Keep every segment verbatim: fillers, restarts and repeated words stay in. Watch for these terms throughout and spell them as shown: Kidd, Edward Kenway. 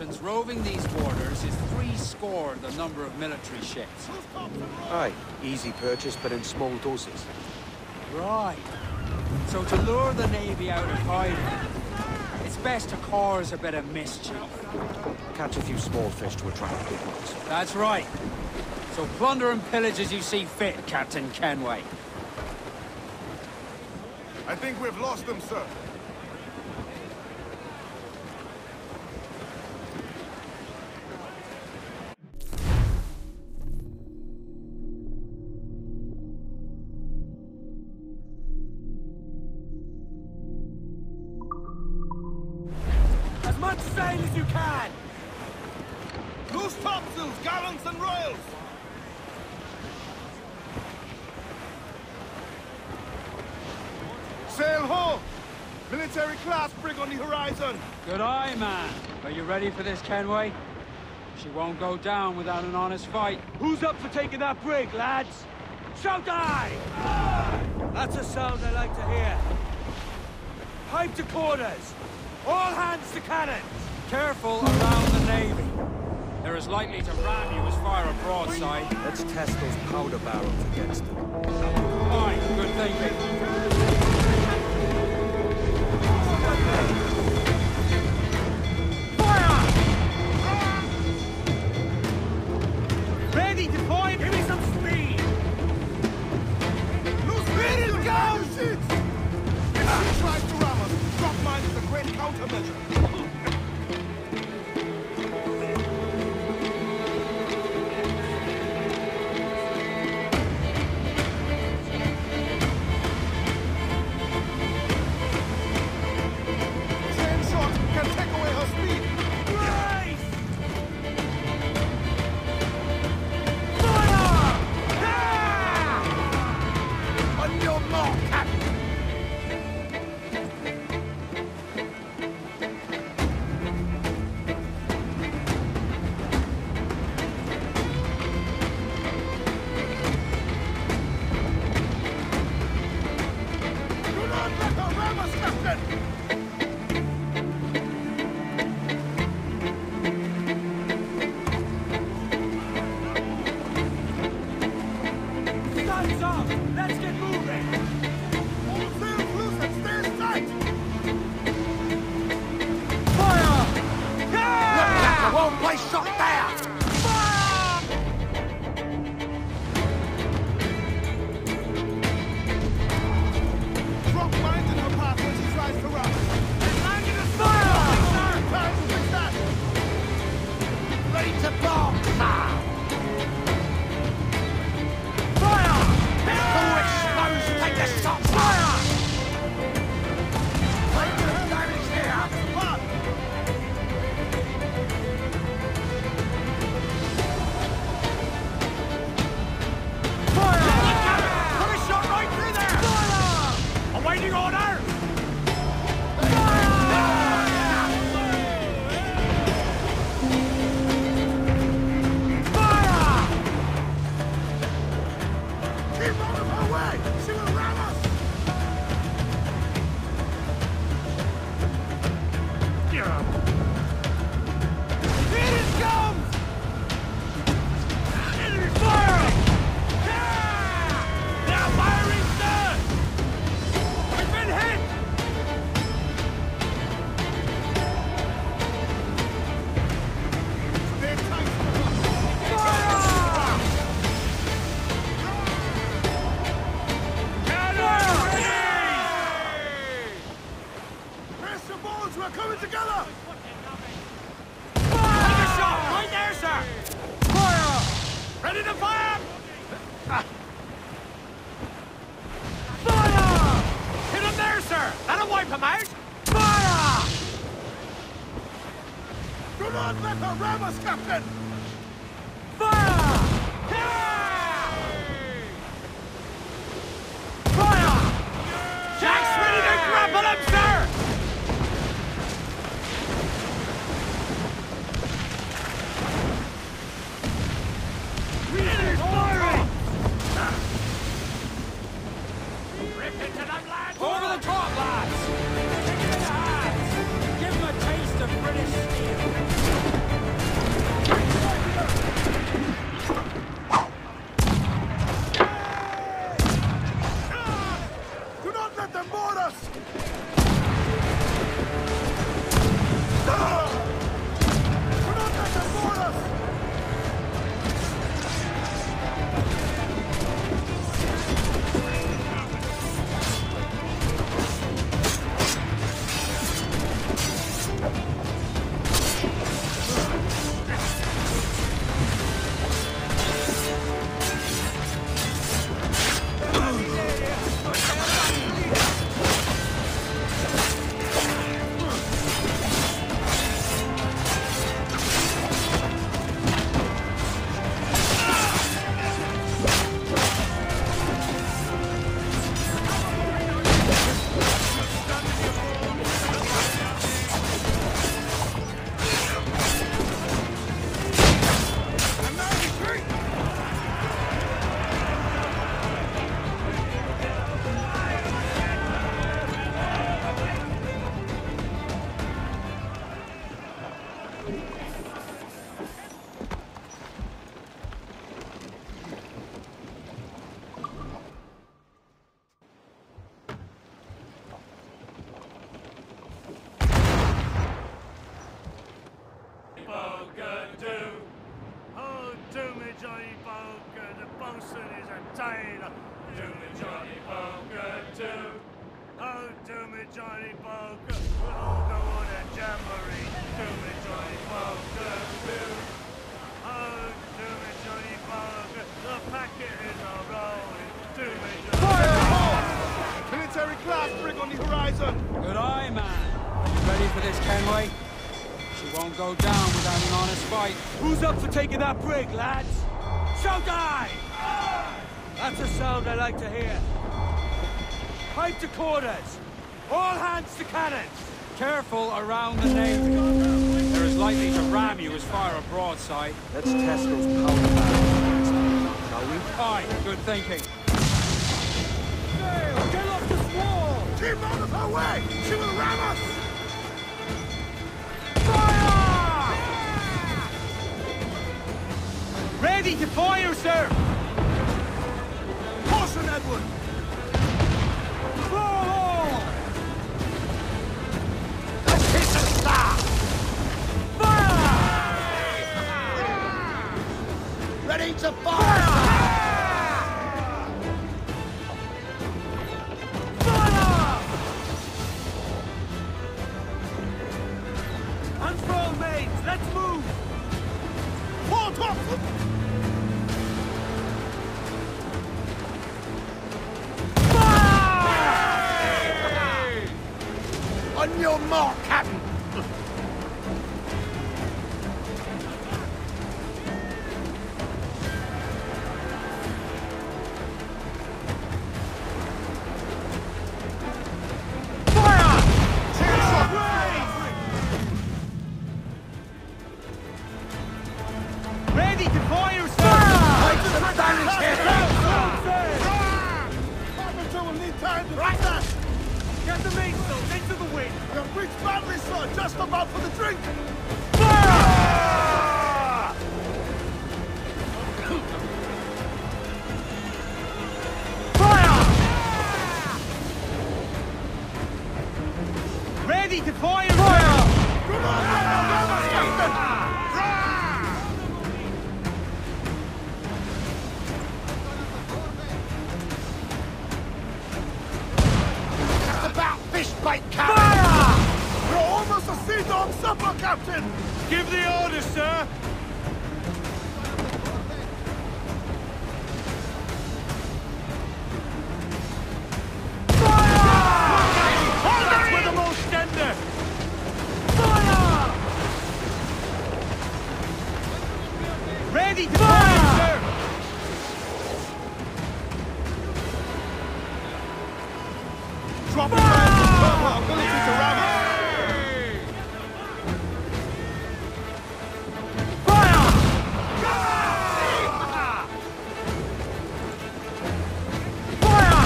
merchants roving these borders is three score the number of military ships. Aye, easy purchase, but in small doses. Right. So to lure the Navy out of hiding, it's best to cause a bit of mischief. Catch a few small fish to attract big ones. That's right. So plunder and pillage as you see fit, Captain Kenway. I think we've lost them, sir. As much sail as you can! Loose topsails, gallants and royals! Sail home! Military class brig on the horizon! Good eye, man. Are you ready for this, Kenway? She won't go down without an honest fight. Who's up for taking that brig, lads? Shout aye! Aye! That's a sound I like to hear. Pipe to quarters! All hands to cannons! Careful around the Navy. They're as likely to ram you as fire a broadside. Let's test those powder barrels against them. Fine, good thinking. Give them a taste of British steel. Good eye, man. You ready for this, Kenway? She won't go down without an honest fight. Who's up for taking that brig, lads? Shout aye! Aye! That's a sound I like to hear. Pipe to quarters. All hands to cannons. Careful around the name. They're as likely to ram you as fire a broadside. Let's test those powder barrels, shall we? Aye, good thinking. Sail! Get off this wall! Keep out of her way! She will ram us! Fire! Ready to fire, sir! Caution, Edward! Roll! Let's hit the star! Fire! Ready to fire! Fire! Let's move! Hold up! Fire! On your mark, Captain! To fire! Fire! Good on, Captain! About fish bait, Captain! Fire! You're almost a sea dog supper, Captain! Give the order, sir! Ready to fire, sir! Drop it, our ability to ram it! Fire! Fire! Fire!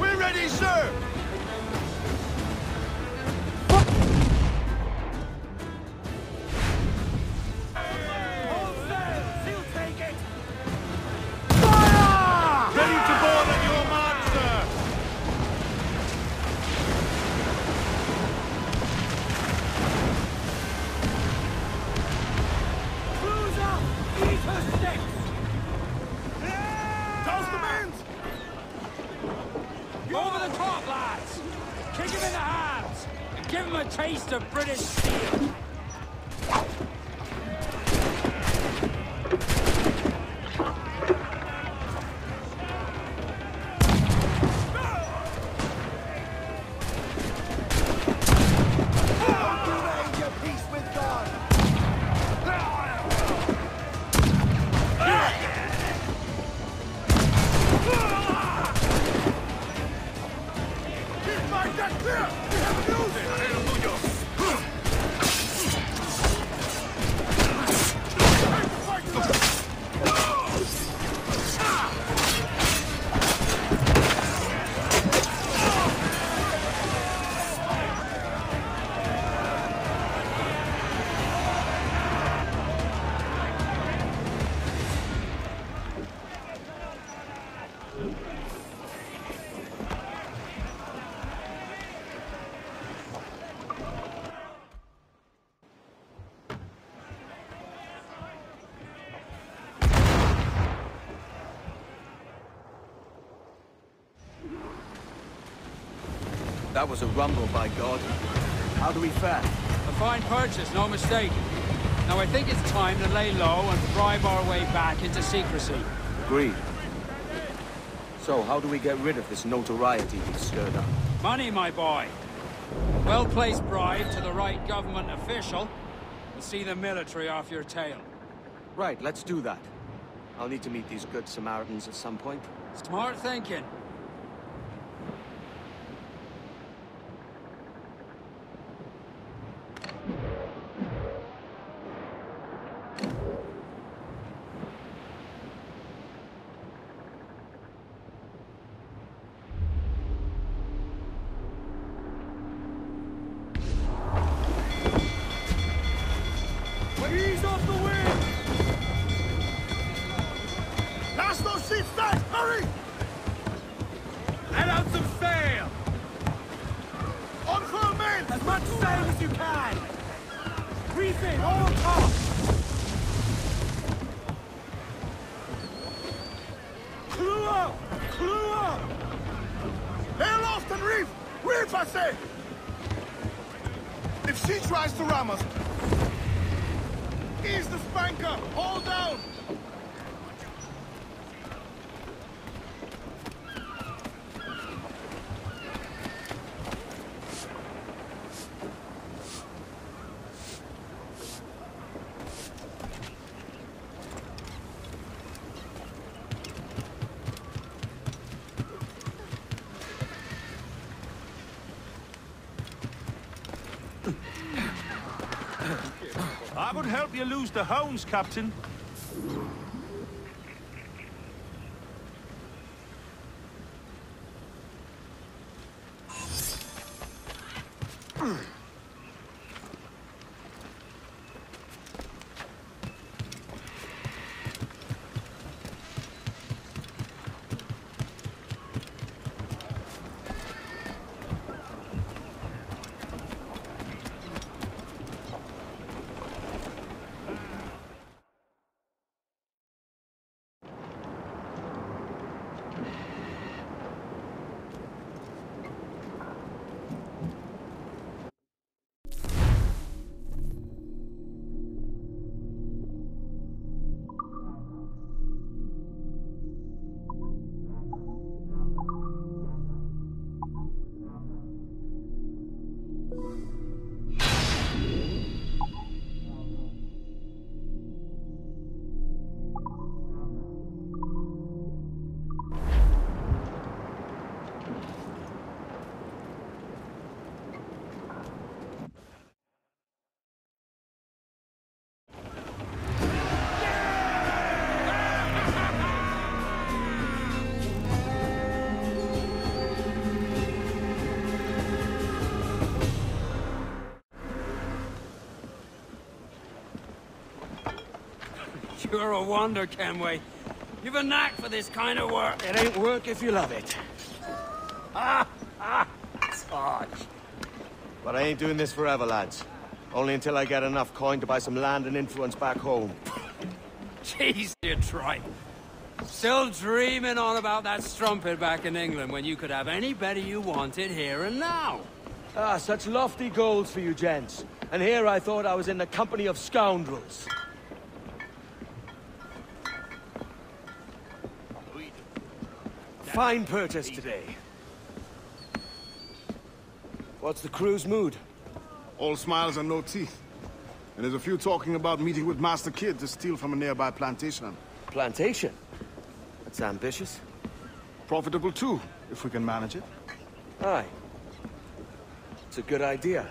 We're ready, sir! Taste of British steel. That was a rumble, by God. How do we fare? A fine purchase, no mistake. Now I think it's time to lay low and bribe our way back into secrecy. Agreed. So, how do we get rid of this notoriety we've stirred up? Money, my boy. Well-placed bribe to the right government official will see the military off your tail. Right, let's do that. I'll need to meet these good Samaritans at some point. Smart thinking. I would help you lose the hounds, Captain. You're a wonder, Kenway. You've a knack for this kind of work. It ain't work if you love it. Ah, ah, Sarge. But I ain't doing this forever, lads. Only until I get enough coin to buy some land and influence back home. Jeez, you tripe. Still dreaming on about that strumpet back in England when you could have any better you wanted here and now. Ah, such lofty goals for you gents. And here I thought I was in the company of scoundrels. Fine purchase today. What's the crew's mood? All smiles and no teeth. And there's a few talking about meeting with Master Kidd to steal from a nearby plantation. Plantation? That's ambitious. Profitable too, if we can manage it. Aye. It's a good idea.